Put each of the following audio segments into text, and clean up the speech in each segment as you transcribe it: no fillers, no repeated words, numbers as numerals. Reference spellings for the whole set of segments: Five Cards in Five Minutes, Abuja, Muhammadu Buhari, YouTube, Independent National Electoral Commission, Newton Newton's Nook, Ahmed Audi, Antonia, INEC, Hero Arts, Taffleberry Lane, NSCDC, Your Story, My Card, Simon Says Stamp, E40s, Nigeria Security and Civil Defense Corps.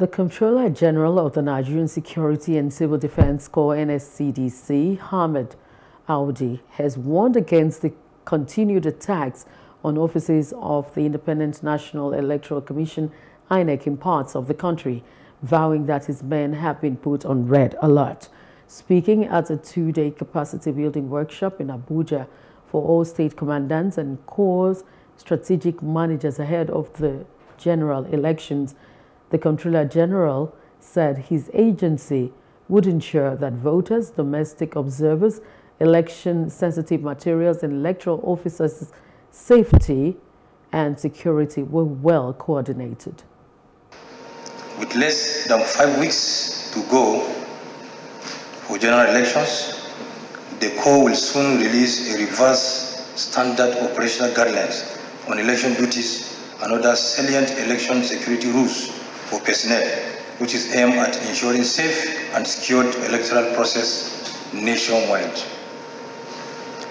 The Comptroller General of the Nigerian Security and Civil Defense Corps (NSCDC), Ahmed Audi, has warned against the continued attacks on offices of the Independent National Electoral Commission (INEC) in parts of the country, vowing that his men have been put on red alert. Speaking at a two-day capacity-building workshop in Abuja for all state commandants and corps strategic managers ahead of the general elections, the Comptroller General said his agency would ensure that voters, domestic observers, election-sensitive materials and electoral officers' safety and security were well coordinated. With less than 5 weeks to go for general elections, the Corps will soon release a revised standard operational guidelines on election duties and other salient election security rules for personnel, which is aimed at ensuring safe and secured electoral process nationwide.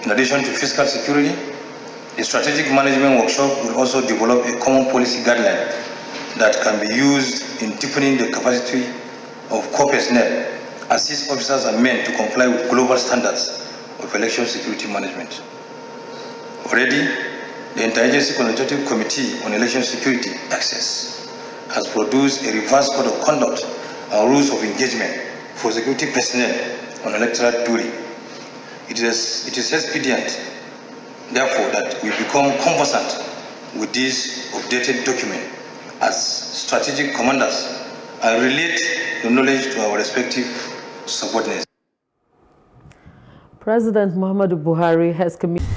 In addition to fiscal security, the strategic management workshop will also develop a common policy guideline that can be used in deepening the capacity of corps personnel, assist officers and men to comply with global standards of election security management. Already, the Interagency Consultative Committee on Election Security Access has produced a revised code of conduct and rules of engagement for security personnel on electoral duty. It is expedient, therefore, that we become conversant with this updated document as strategic commanders and relate the knowledge to our respective subordinates. President Muhammadu Buhari has committed